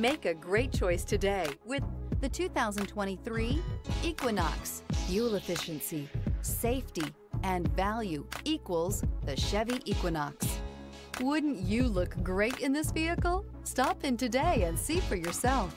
Make a great choice today with the 2023 Equinox. Fuel efficiency, safety, and value equals the Chevy Equinox. Wouldn't you look great in this vehicle? Stop in today and see for yourself.